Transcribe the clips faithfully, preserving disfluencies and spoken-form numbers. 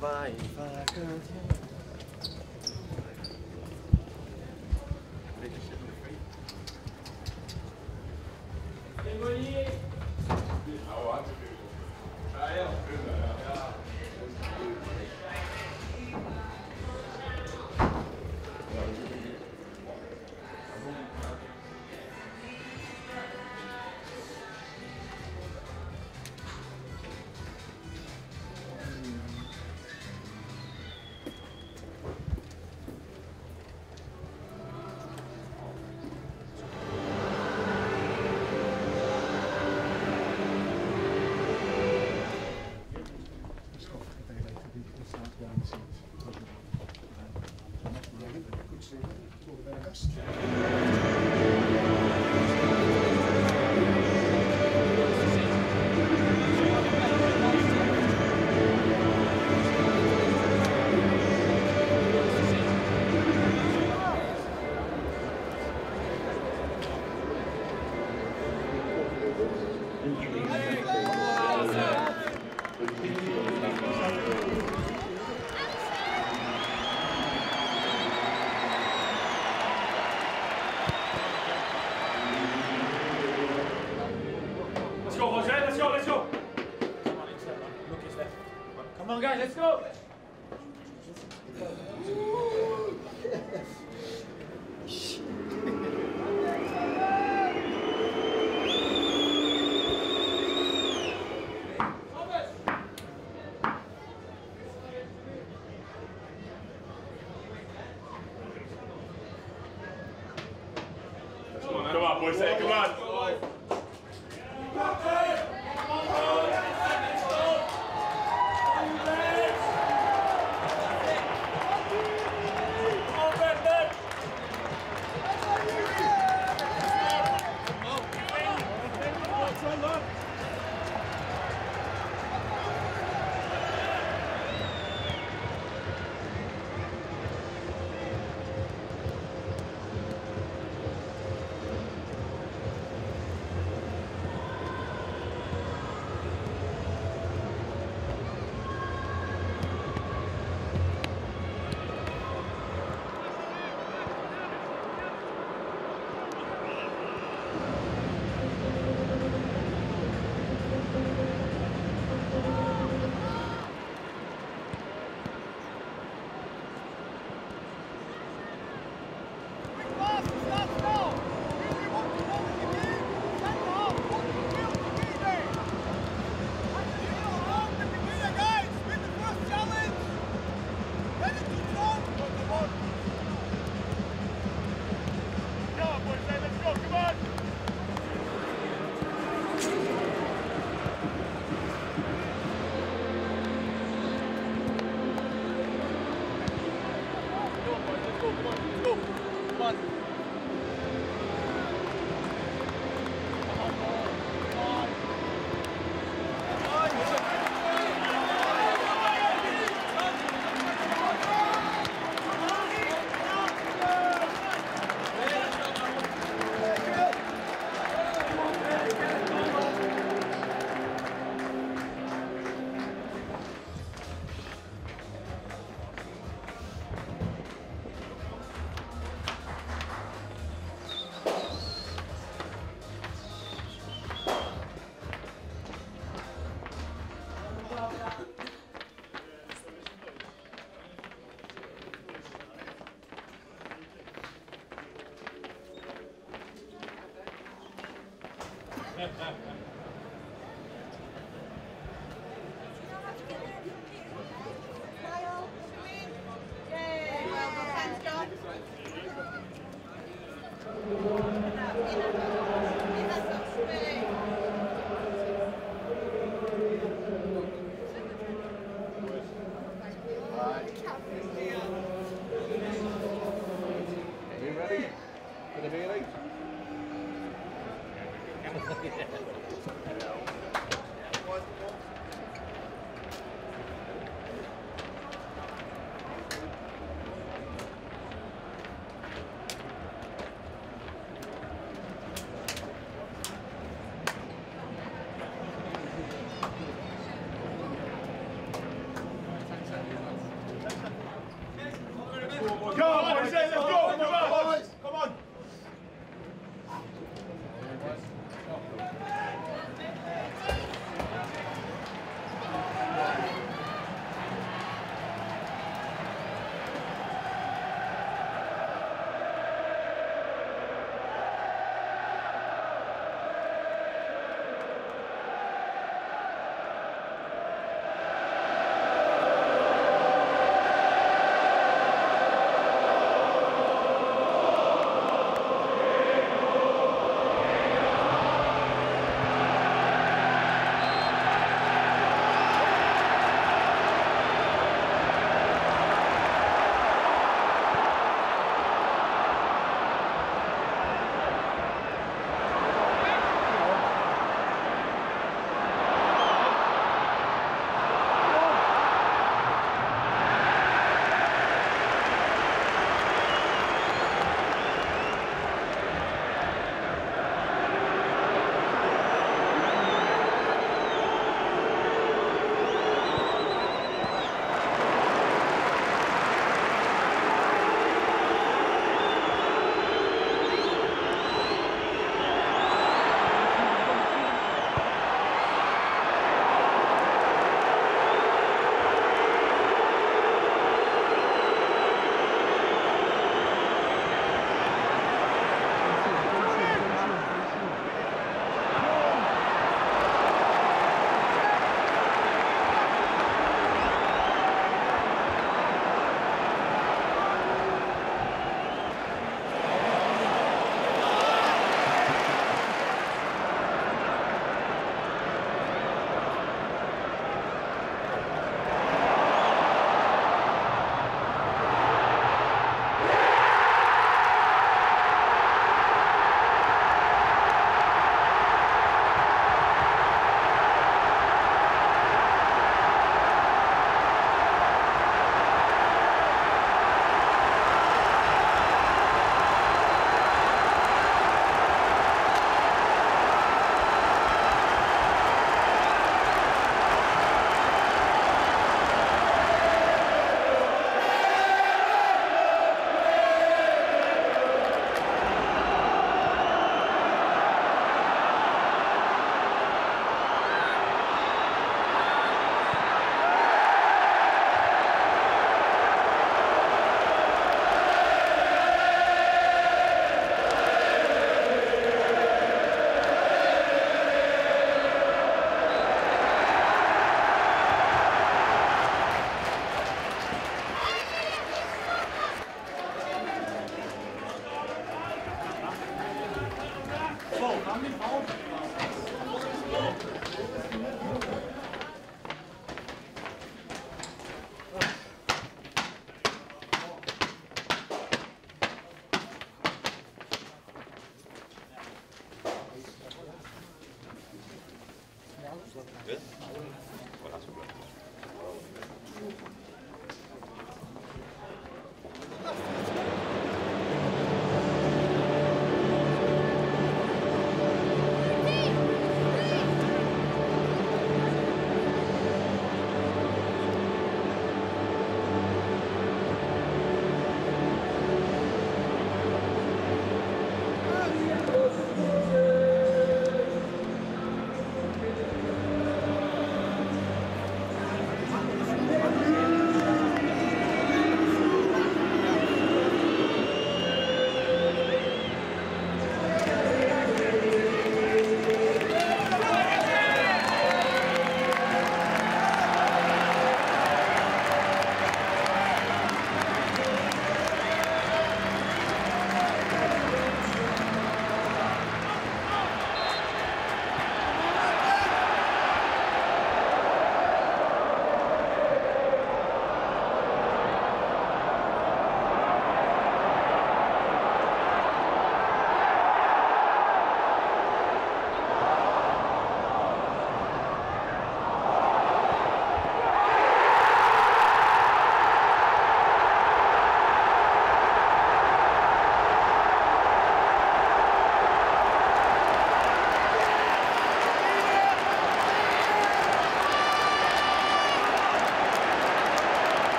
by if I could.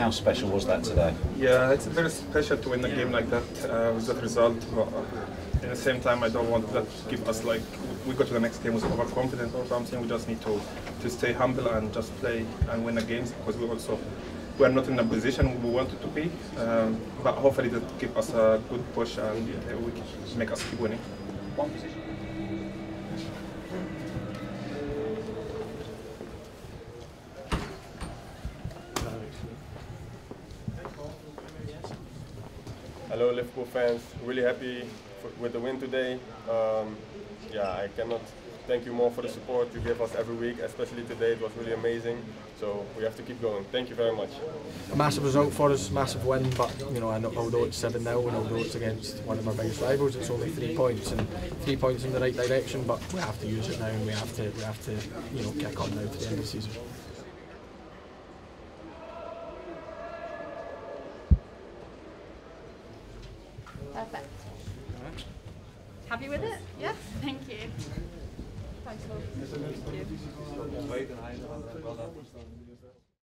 How special was that today? Yeah, it's very special to win a game like that uh, with that result. But at the same time, I don't want that to give us, like, we go to the next game with overconfidence or something. We just need to, to stay humble and just play and win the games, because we also we are not in the position we wanted to be. Um, but hopefully that gives us a good push and uh, we can make us keep winning. One position. Hello Liverpool fans, really happy for, with the win today. Um, yeah, I cannot thank you more for the support you give us every week, especially today. It was really amazing, so we have to keep going. Thank you very much. A massive result for us, massive win, but you know, although it's seven nil and although it's against one of our biggest rivals, it's only three points and three points in the right direction, but we have to use it now and we have to, we have to you know, kick on now to the end of the season. Perfect. Right. Happy with it? Yes? Thank you. Thanks a lot. Thank you.